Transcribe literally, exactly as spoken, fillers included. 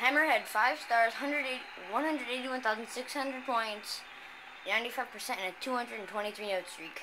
Hammerhead, five stars, one hundred eighty-one thousand six hundred points, ninety-five percent, and a two hundred twenty-three note streak.